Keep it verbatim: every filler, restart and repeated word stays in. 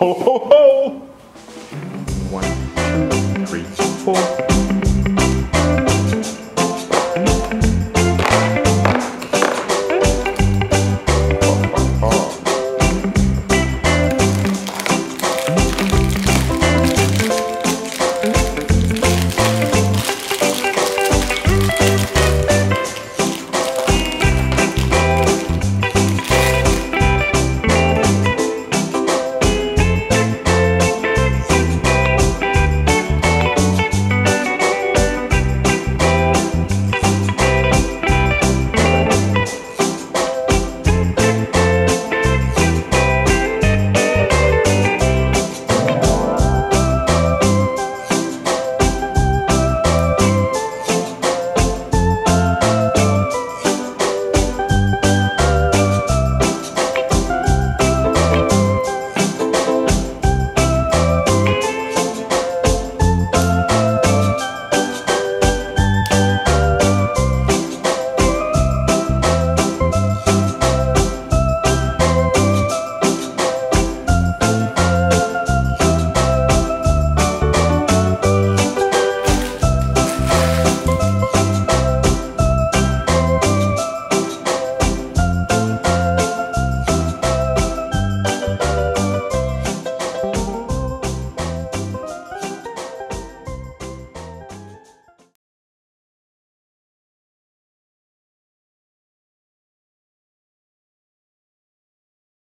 ho ho ho! One, two, three, four.